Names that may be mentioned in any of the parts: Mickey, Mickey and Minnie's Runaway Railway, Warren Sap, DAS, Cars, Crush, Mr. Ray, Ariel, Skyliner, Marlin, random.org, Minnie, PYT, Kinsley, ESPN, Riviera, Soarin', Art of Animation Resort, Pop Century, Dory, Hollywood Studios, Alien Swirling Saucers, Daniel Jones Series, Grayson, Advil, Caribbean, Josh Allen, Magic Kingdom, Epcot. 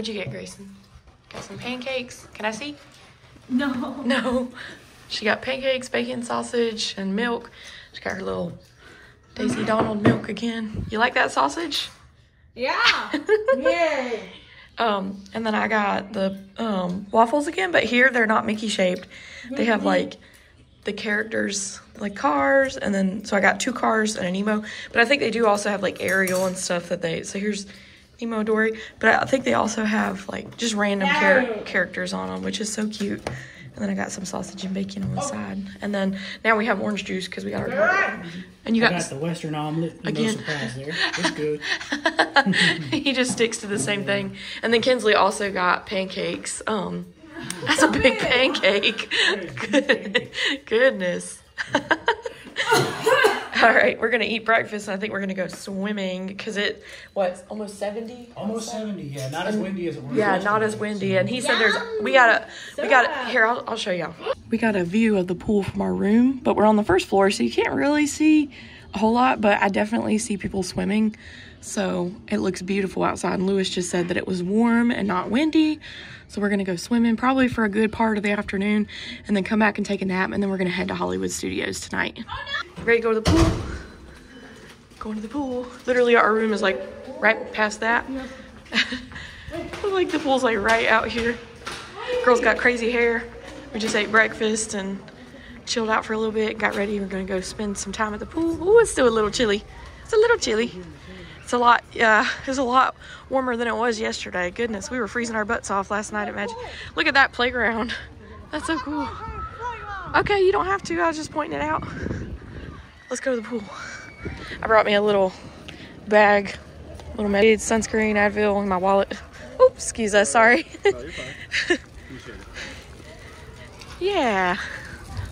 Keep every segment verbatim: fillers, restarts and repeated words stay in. What'd you get, Grayson? Got some pancakes. Can I see? No. No. She got pancakes, bacon, sausage, and milk. She got her little Daisy Donald milk again. You like that sausage? Yeah. Yay. Um, and then I got the um, waffles again, but here they're not Mickey shaped. They have like the characters, like Cars, and then so I got two Cars and a Nemo. But I think they do also have like Ariel and stuff that they. So here's Nemo, Dory, but I think they also have like just random char characters on them, which is so cute. And then I got some sausage and bacon on the oh. side. And then now we have orange juice because we got our garlic. And you got, got the Western omelet. Again. No surprise there. It's good. He just sticks to the same thing. And then Kinsley also got pancakes. Um, that's a big pancake. Good. Goodness. All right, we're going to eat breakfast, and I think we're going to go swimming because it, what, almost seventy? Almost outside? seventy, yeah. Not as windy as it was. Yeah, not as windy. And he said there's, we got a, we got a, here, I'll, I'll show y'all. We got a view of the pool from our room, but we're on the first floor, so you can't really see a whole lot, but I definitely see people swimming. So it looks beautiful outside, and Lewis just said that it was warm and not windy. So we're going to go swimming probably for a good part of the afternoon and then come back and take a nap. And then we're going to head to Hollywood Studios tonight. Oh, no. Ready to go to the pool? Going to the pool. Literally our room is like right past that. Like the pool's like right out here. Girl's got crazy hair. We just ate breakfast and chilled out for a little bit. Got ready. We're going to go spend some time at the pool. Ooh, it's still a little chilly. It's a little chilly. It's a lot, yeah, it's a lot warmer than it was yesterday. Goodness, we were freezing our butts off last night at Magic. Look at that playground. That's so cool. Okay, you don't have to. I was just pointing it out. Let's go to the pool. I brought me a little bag, little medicated sunscreen, Advil, and my wallet. Oops, excuse us, sorry. No, you're fine. Yeah.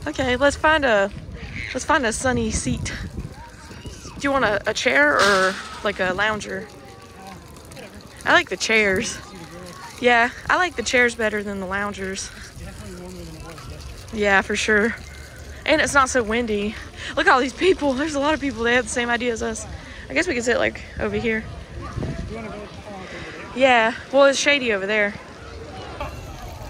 Okay, let's find a let's find a sunny seat. Do you want a, a chair or like a lounger? I like the chairs. Yeah, I like the chairs better than the loungers. Yeah, for sure. And it's not so windy. Look at all these people. There's a lot of people. They have the same idea as us. I guess we could sit like over here. Yeah, well, it's shady over there.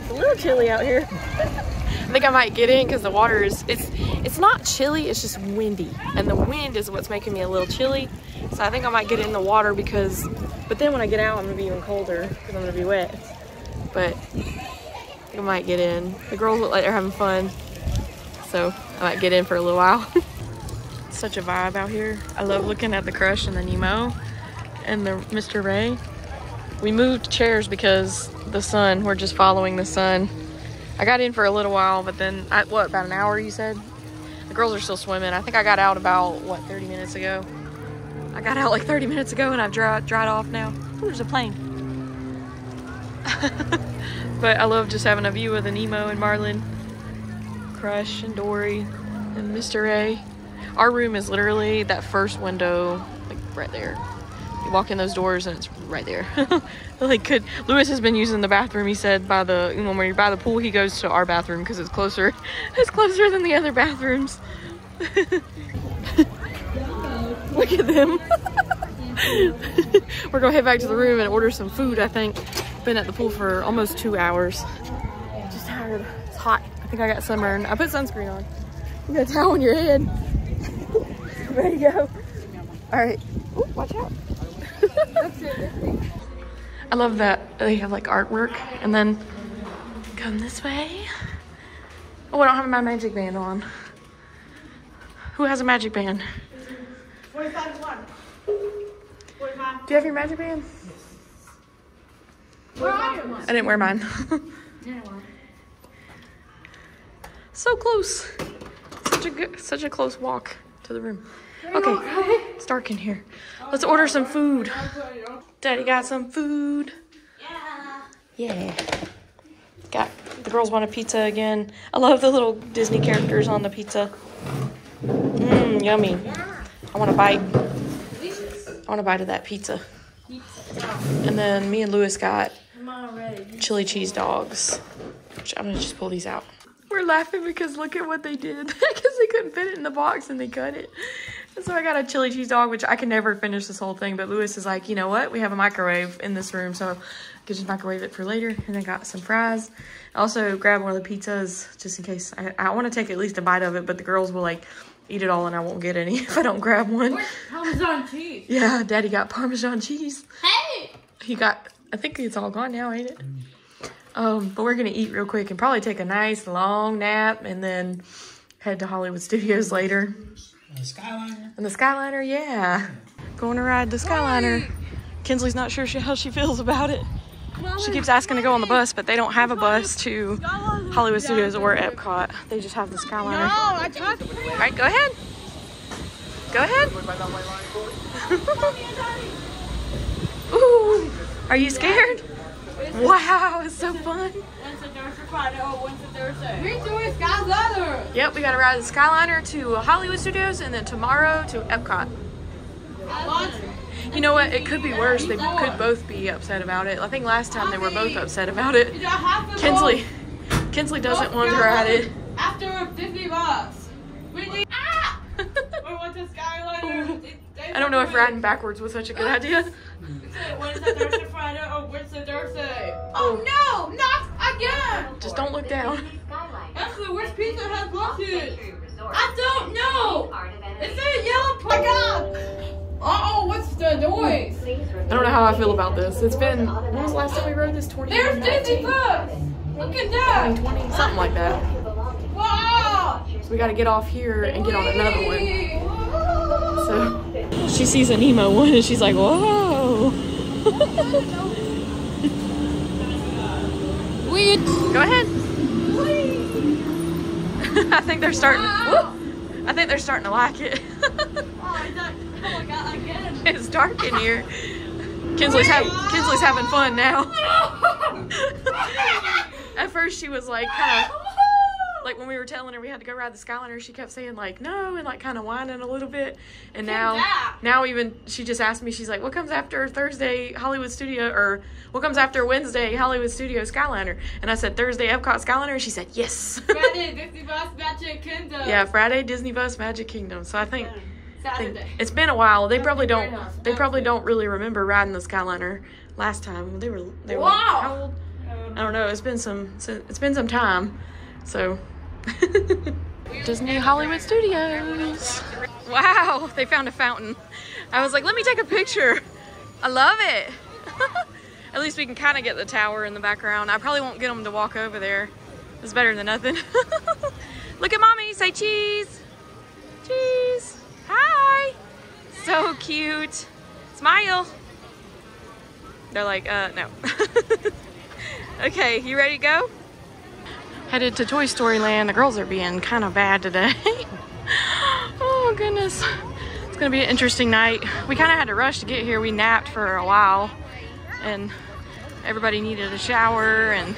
It's a little chilly out here. I think I might get in because the water is, it's it's not chilly, it's just windy. And the wind is what's making me a little chilly. So I think I might get in the water because, but then when I get out, I'm gonna be even colder because I'm gonna be wet. But I think I might get in. The girls look like they're having fun. So I might get in for a little while. It's such a vibe out here. I love looking at the Crush and the Nemo and the Mister Ray. We moved chairs because the sun, we're just following the sun. I got in for a little while, but then, I, what, about an hour, you said? The girls are still swimming. I think I got out about, what, thirty minutes ago? I got out like thirty minutes ago, and I've dry, dried off now. Ooh, there's a plane. But I love just having a view of the Nemo and Marlin, Crush and Dory, and Mister Ray. Our room is literally that first window, like right there. You walk in those doors and it's right there. Like, could Lewis has been using the bathroom, he said, by the, you know, when you're by the pool, he goes to our bathroom because it's closer it's closer than the other bathrooms. Look at them. We're gonna head back to the room and order some food. I think been at the pool for almost two hours. Just tired. It's hot. I think I got sunburn. I put sunscreen on. You got a towel on your head. Ready to go. All right. Ooh, watch out. I love that they have like artwork. And then come this way. Oh, I don't have my magic band on. Who has a magic band? forty-five to one. forty-five. Do you have your magic band? Yes. Where are you? I didn't wear mine. So close. Such a good, such a close walk to the room. Okay, it's dark in here. Let's order some food. Daddy got some food. Yeah. Got the girls want a pizza again. I love the little Disney characters on the pizza. Mmm, yummy. I want a bite. I want a bite of that pizza. And then me and Lewis got chili cheese dogs. Which I'm gonna just pull these out. We're laughing because look at what they did. Because they couldn't fit it in the box and they cut it. So I got a chili cheese dog, which I can never finish this whole thing, but Lewis is like, you know what? We have a microwave in this room, so I could just microwave it for later. And I got some fries. I also grabbed one of the pizzas just in case. I, I want to take at least a bite of it, but the girls will like eat it all and I won't get any if I don't grab one. Where's Parmesan cheese? Yeah, Daddy got Parmesan cheese. Hey! He got, I think it's all gone now, ain't it? Um, but we're going to eat real quick and probably take a nice long nap and then head to Hollywood Studios later. The Skyliner. And the Skyliner, yeah. Going to ride the Skyliner. Wait. Kinsley's not sure she, how she feels about it. Mama, she keeps asking wait. to go on the bus, but they don't have a bus to Hollywood Studios or Epcot. They just have the Skyliner. No, I talked to you. All right, go ahead. Go ahead. Ooh, are you scared? Wow, it's so fun. Yep, we got to ride the Skyliner to Hollywood Studios and then tomorrow to Epcot. You know what? It could be worse. They could both be upset about it. I think last time they were both upset about it. Kinsley, Kinsley doesn't want to ride it. After fifty bucks. Ah! I don't know if riding backwards was such a good idea. When's the Thursday Friday or when's the Thursday? Oh, oh no! Not again! Just don't look down. That's the worst pizza has lawsuits. I don't know! It's a yellow plug up! Uh oh, what's the noise? I don't know how I feel about this. It's been, when was the last time we rode this? twenty? There's Disney Plus! Look at that! twenty, something like that. Wow! So we gotta get off here and get on another one. So, she sees a Nemo one and she's like, whoa! Go ahead. I think they're starting. Wow. I think they're starting to like it. It's dark in here. Kinsley's, ha Kinsley's having fun now. At first, she was like, kind of, like when we were telling her we had to go ride the Skyliner, she kept saying like no and like kind of whining a little bit. And now, now even she just asked me, she's like, what comes after Thursday Hollywood Studio, or what comes after Wednesday Hollywood Studio Skyliner? And I said Thursday Epcot Skyliner, and she said yes. Friday Disney Bus Magic Kingdom. Yeah, Friday Disney Bus Magic Kingdom. So I think, Saturday. I think it's been a while. They probably don't. They probably don't really remember riding the Skyliner last time. They were. They were. Wow. How old? I don't know. It's been some. It's been some time. So, Disney Hollywood Studios. Wow, they found a fountain. I was like, let me take a picture. I love it. At least we can kind of get the tower in the background. I probably won't get them to walk over there. It's better than nothing. Look at mommy, say cheese. Cheese. Hi. So cute. Smile. They're like, uh, no. Okay, you ready to go? Headed to Toy Story Land. The girls are being kind of bad today. Oh, goodness. It's going to be an interesting night. We kind of had to rush to get here. We napped for a while, and everybody needed a shower, and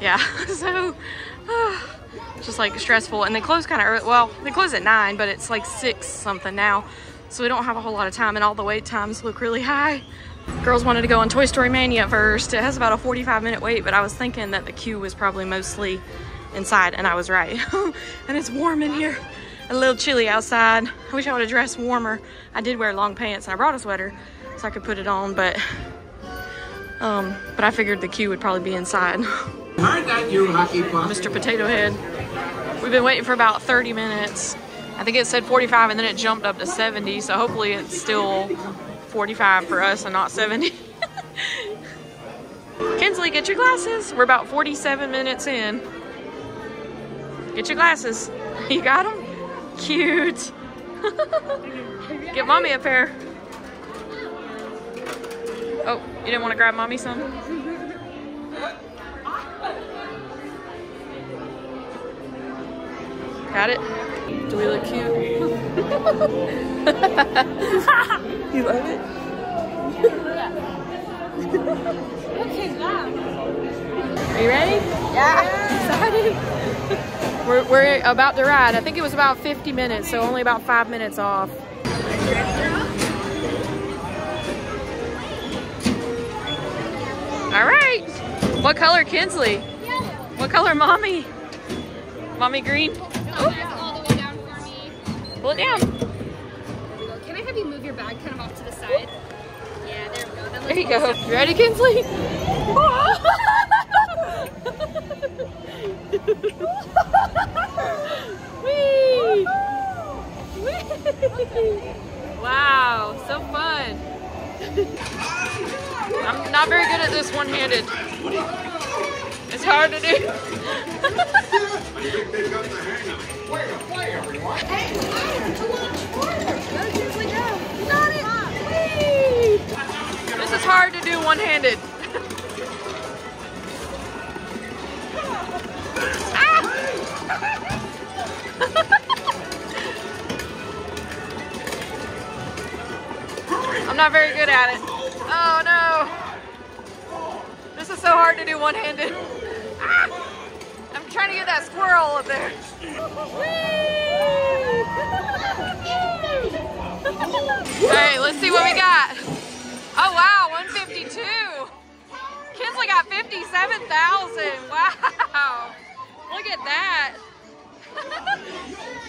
yeah, so uh, just like stressful. And they close kind of early. Well, they close at nine, but it's like six something now, so we don't have a whole lot of time, and all the wait times look really high. Girls wanted to go on Toy Story Mania first. It has about a forty-five minute wait, but I was thinking that the queue was probably mostly inside, and I was right. And it's warm in here. A little chilly outside. I wish I would have dressed warmer. I did wear long pants, and I brought a sweater so I could put it on, but um, but I figured the queue would probably be inside. Aren't that you, Hockey Puck? Mister Potato Head. We've been waiting for about thirty minutes. I think it said forty-five, and then it jumped up to seventy, so hopefully it's still forty-five for us and not seventy. Kinsley, get your glasses. We're about forty-seven minutes in. Get your glasses. You got them? Cute. Get mommy a pair. Oh, you didn't want to grab mommy some? Got it? Do we look cute? You love it? What is that? Are you ready? Yeah. Excited. We're, we're about to ride. I think it was about fifty minutes, so only about five minutes off. All right. What color, Kinsley? Yellow. What color, mommy? Mommy green? Oh. Pull it down. have you move your bag kind of off to the side. Yeah, there we go. That there you go. Awesome. You ready, Kinsley? Whee! Whee! Wow, so fun. I'm not very good at this one-handed. It's hard to do. This is hard to do one-handed. I'm not very good at it. Oh no! This is so hard to do one-handed. Ah! I'm trying to get that squirrel up there. Whee! All right, let's see what we got. Oh wow, one fifty-two. Kinsley got fifty-seven thousand. Wow. Look at that.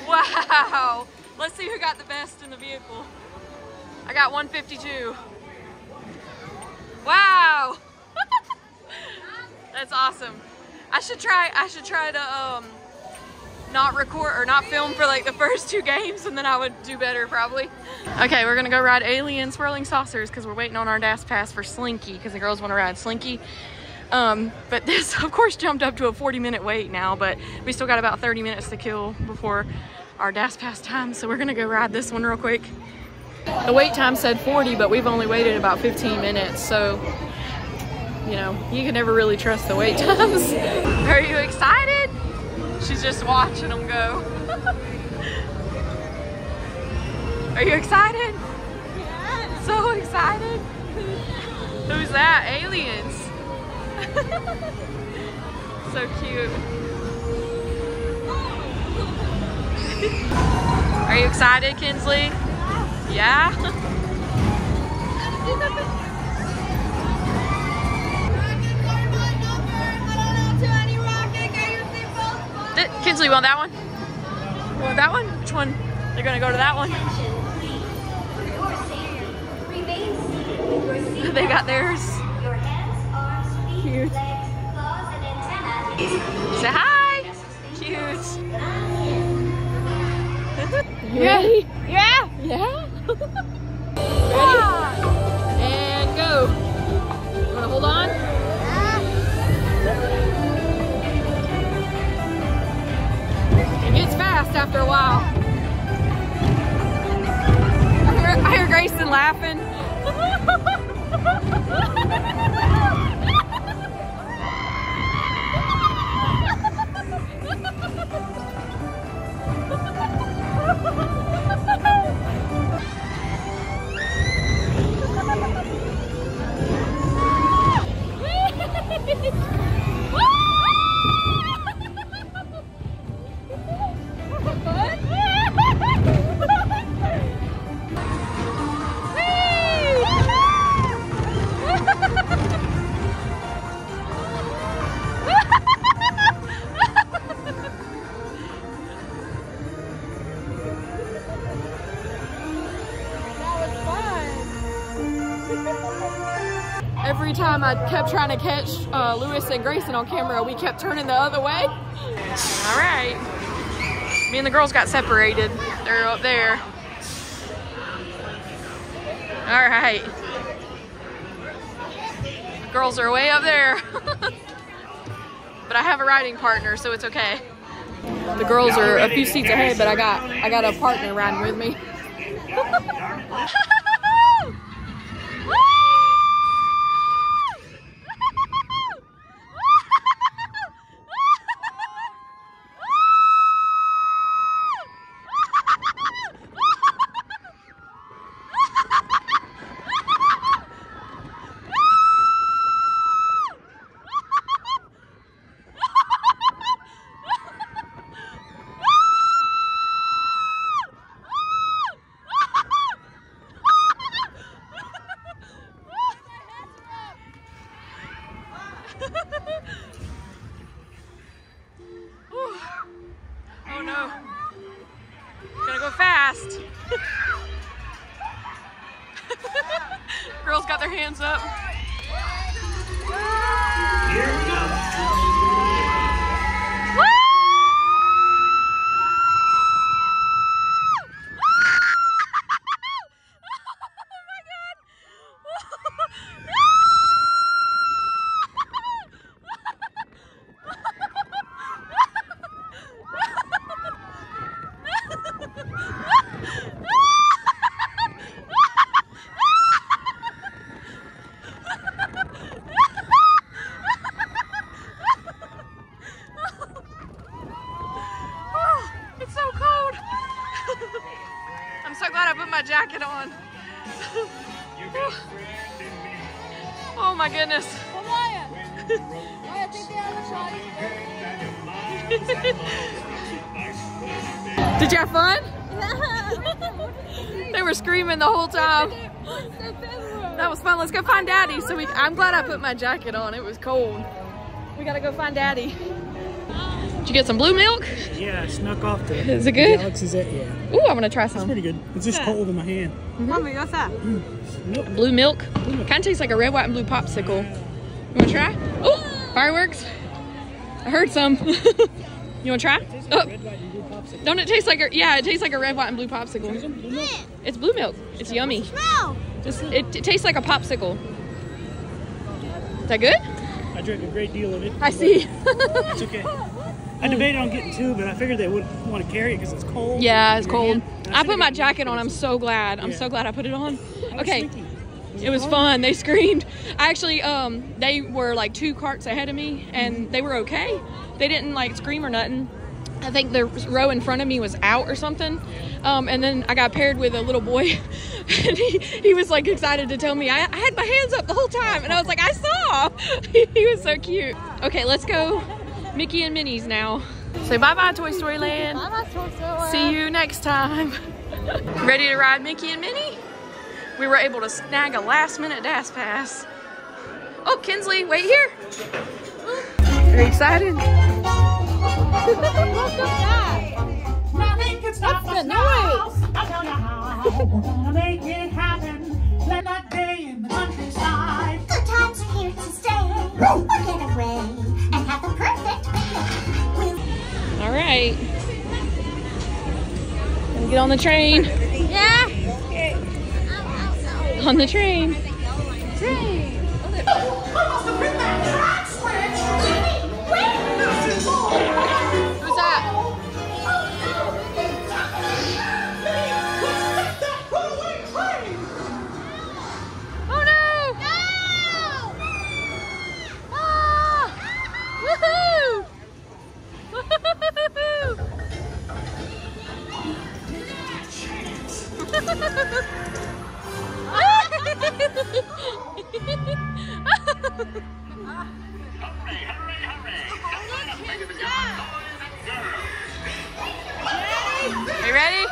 Wow. Let's see who got the best in the vehicle. I got one fifty-two. Wow. That's awesome. I should try I should try to um not record or not film for like the first two games, and then I would do better probably. Okay, we're gonna go ride Alien Swirling Saucers because we're waiting on our D A S pass for Slinky because the girls want to ride Slinky. Um, but this of course jumped up to a forty minute wait now, but we still got about thirty minutes to kill before our D A S pass time, so we're gonna go ride this one real quick. The wait time said forty, but we've only waited about fifteen minutes, so you know, you can never really trust the wait times. Are you excited? She's just watching them go. Are you excited? Yeah. So excited. Who's that? Aliens. So cute. Are you excited, Kinsley? Yeah? Th Kinsley, you want that one? You want that one? Which one? They're gonna go to that one. They got theirs. Cute. Say hi! Cute. Yeah. Yeah? Yeah? Ready? Ah. And go. You wanna hold on? Ah. It gets fast after a while. I hear, I hear Grayson laughing. I kept trying to catch uh, Lewis and Grayson on camera. We kept turning the other way. All right. Me and the girls got separated. They're up there. All right. The girls are way up there. But I have a riding partner, so it's okay. The girls are a few seats ahead, but I got I got a partner riding with me. Oh no. Gonna go fast. Girls got their hands up. Here we go. Woo! Oh my God. Did you have fun? They were screaming the whole time. That was fun. Let's go find Daddy. So we, I'm glad I put my jacket on. It was cold. We gotta go find Daddy. Did you get some blue milk? Yeah, I snuck off the. Is it good? Alex is it? Yeah. Ooh, I'm gonna try some. It's pretty good. It's just cold in my hand. Mm-hmm. Mommy, what's that? Mm. Blue milk. milk. Kind of tastes like a red, white, and blue popsicle. You wanna try? Ooh, fireworks. I heard some. You wanna try? It like oh. red, white, and blue popsicle. Don't it taste like a yeah? It tastes like a red, white, and blue popsicle. It's blue milk. It's, blue milk. it's yummy. Smell. Just it, it tastes like a popsicle. Is that good? I drank a great deal of it. I see. It's okay. I debated on getting two, but I figured they wouldn't want to carry it because it's cold. Yeah, it's cold. I, I put my jacket on. I'm so glad. I'm yeah. so glad I put it on. Okay. It was fun. They screamed. I actually, um, they were like two carts ahead of me, and they were okay. They didn't like scream or nothing. I think the row in front of me was out or something. Um, and then I got paired with a little boy, and he, he was like excited to tell me I, I had my hands up the whole time, and I was like, I saw. he, he was so cute. Okay, let's go Mickey and Minnie's now. Say bye-bye, Toy Story Land. Bye-bye, Toy Story Land. See you next time. Ready to ride Mickey and Minnie? We were able to snag a last-minute D A S pass. Oh, Kinsley, wait here. Are you excited? Nothing can stop us now. I don't know how. We're gonna make it happen. Let that day in the countryside. Good times are here to stay. We'll get away and have a perfect weekend. All right. Gonna get on the train. Yeah. On the train. Train. Who's that? Oh no! No! Ah! Woohoo! Woohoo! Are you ready?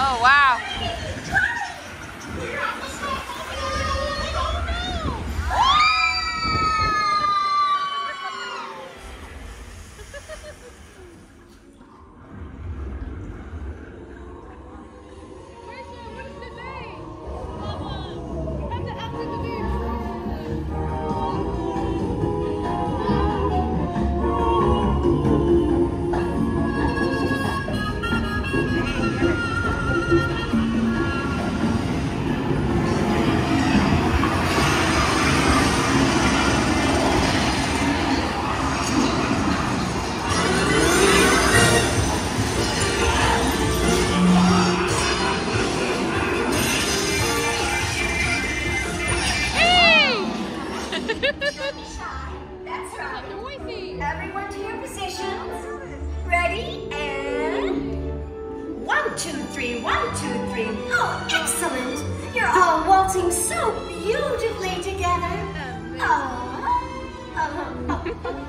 Oh wow. three, one, two, three. Oh, excellent! You're all waltzing so beautifully together. Oh, oh.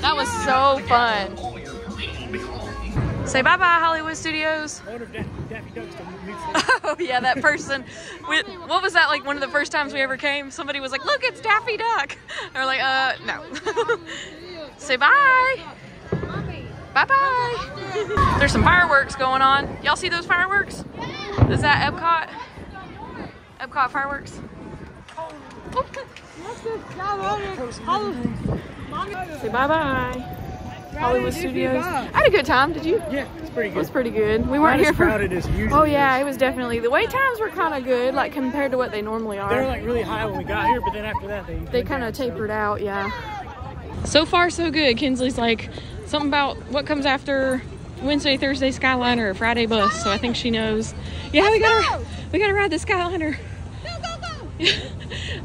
Now, let's color! Say bye bye, Hollywood Studios. I wonder if Daffy, Daffy Duck's the movie. Oh, yeah, that person. We, what was that like one of the first times we ever came? Somebody was like, look, it's Daffy Duck. And we're like, uh, no. Say bye. Bye bye. There's some fireworks going on. Y'all see those fireworks? Is that Epcot? Epcot fireworks? Say bye bye. Hollywood Studios. I had a good time. Did you? Yeah, it's pretty good. It was pretty good. We weren't here for. Not as crowded as usual. Oh yeah, it was definitely. The wait times were kind of good, like compared to what they normally are. They were like really high when we got here, but then after that they. They kind of tapered out, yeah. So far, so good. Kinsley's like something about what comes after Wednesday, Thursday Skyliner, or Friday bus. So I think she knows. Yeah, we gotta we gotta ride the Skyliner. Go go go.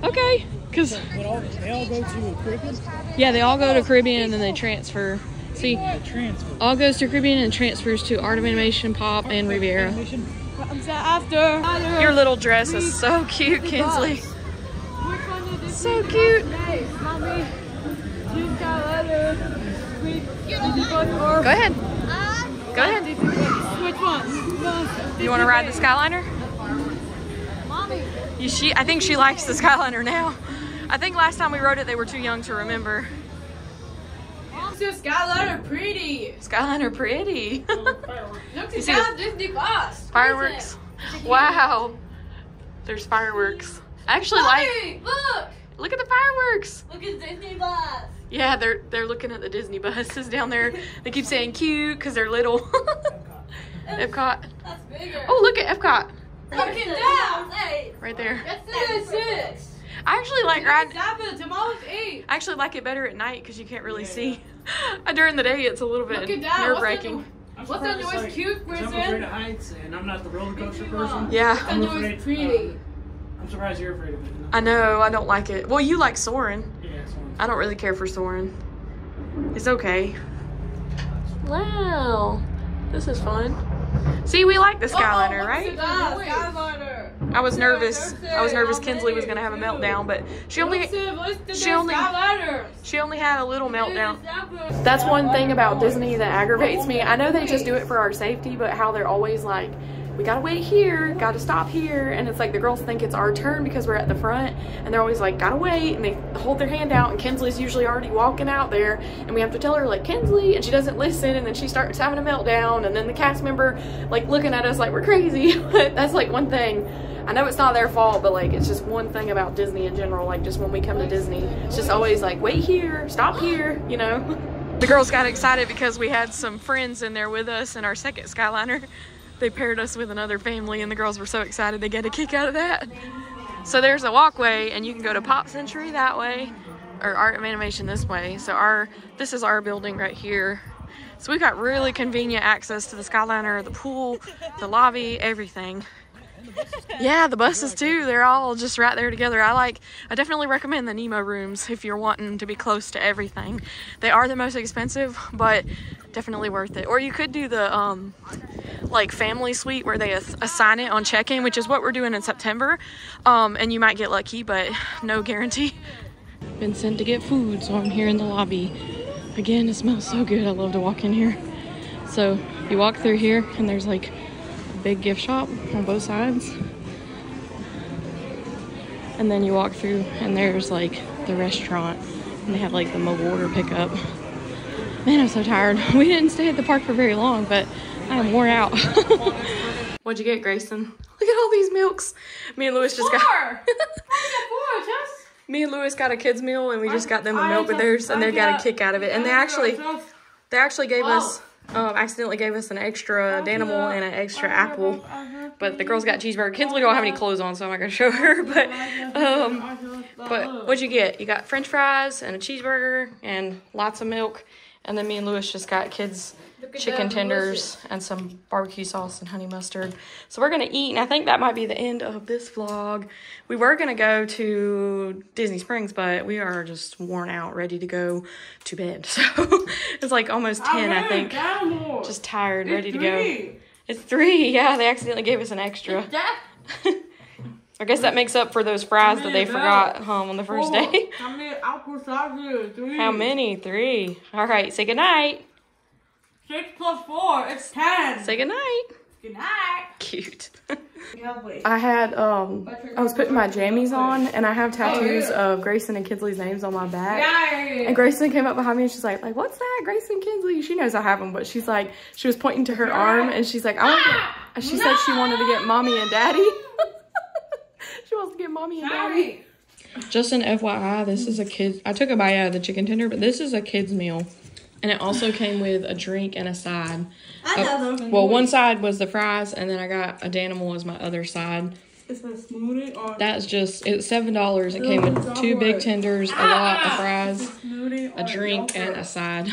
Okay, because. They all go to Caribbean. Yeah, they all go to Caribbean and then they transfer. See, all goes to Caribbean and transfers to Art of Animation, Pop, and Riviera. Your little dress is so cute, Kinsley. So cute. Go ahead. Go ahead. Which one? You want to ride the Skyliner? You, she, I think she likes the Skyliner now. I think last time we rode it, they were too young to remember. Skyliner pretty. Skyliner pretty. Look, it's down Disney bus. Fireworks. Wow. There's fireworks. I actually Mommy, like. Look. Look at the fireworks. Look at Disney bus. Yeah, they're they're looking at the Disney buses down there. They keep saying cute because they're little. Epcot. Epcot. That's bigger. Oh, look at Epcot. Look at that. Right there. That's six. I actually like riding. I actually like it better at night because you can't really yeah, see. Yeah. During the day, it's a little bit nerve-wracking. What's that noise? Like, cute, person. I'm afraid of heights, and I'm not the roller coaster person. Yeah. That noise is pretty. Uh, I'm surprised you're afraid of it. No. I know. I don't like it. Well, you like Soarin'. Yeah, Soarin'. I don't really care for Soarin'. It's okay. Wow, this is fun. See, we like the Skyliner, oh, right? Skyliner. I was nervous. I was nervous Kinsley was gonna have a meltdown, but she only she only she only had a little meltdown. That's one thing about Disney that aggravates me. I know they just do it for our safety, but how they're always like, we gotta wait here, gotta stop here, and it's like the girls think it's our turn because we're at the front, and they're always like, gotta wait, and they hold their hand out, and Kinsley's usually already walking out there, and we have to tell her, like, Kinsley, and she doesn't listen, and then she starts having a meltdown, and then the cast member, like, looking at us like we're crazy. That's, like, one thing. I know it's not their fault, but, like, it's just one thing about Disney in general, like, just when we come to Disney, it's just always like, wait here, stop here, you know? The girls got excited because we had some friends in there with us in our second Skyliner. they paired us with another family, and the girls were so excited they got a kick out of that. So there's a walkway, and you can go to Pop Century that way, or Art of Animation this way. So our this is our building right here. So we've got really convenient access to the Skyliner, the pool, the lobby, everything. Yeah, the buses too. They're all just right there together. I like, I definitely recommend the Nemo rooms if you're wanting to be close to everything. They are the most expensive, but definitely worth it. Or you could do the um, like family suite where they assign it on check-in, which is what we're doing in September. Um, and you might get lucky, but no guarantee. Been sent to get food, so I'm here in the lobby. Again, it smells so good. I love to walk in here. So you walk through here and there's like big gift shop on both sides, and then you walk through and there's like the restaurant, and they have like the mobile order pickup. Man, I'm so tired. We didn't stay at the park for very long, but I am worn out. What'd you get, Grayson? Look at all these milks. Me and Lewis just four. got me and Lewis got a kid's meal, and we just I, got them a milk with theirs, and I they got, got a kick out of it. And they actually they actually gave oh. us Um, accidentally gave us an extra Danimal and an extra apple, but the girls got cheeseburger. Kinsley don't have any clothes on, so I'm not gonna show her. But um, but what'd you get? You got French fries and a cheeseburger and lots of milk, and then me and Lewis just got kids chicken tenders and some barbecue sauce and honey mustard. So we're gonna eat, and I think that might be the end of this vlog. We were gonna go to Disney Springs, but we are just worn out, ready to go to bed. So it's like almost ten, I think. Just tired, ready to go. It's three. Yeah, they accidentally gave us an extra. I guess that makes up for those fries that they forgot um, on the first day. How many? Three. All right, say goodnight. Six plus four, it's ten. Say goodnight. Good night. Cute. I had, um, I was putting my jammies on, and I have tattoos of Grayson and Kinsley's names on my back. And Grayson came up behind me, and she's like, like, what's that, Grayson Kinsley? She knows I have them, but she's like, she was pointing to her arm, and she's like, I want to get, she said she wanted to get mommy and daddy. She wants to get mommy and daddy. Just an F Y I, this is a kid's, I took a bite out of the chicken tender, but this is a kid's meal. And it also came with a drink and a side. I got them. Well, one side was the fries, and then I got a Danimal as my other side. Is that smoothie or? That's just, it was seven dollars. It came with two big tenders, a lot of fries, a drink, and a side.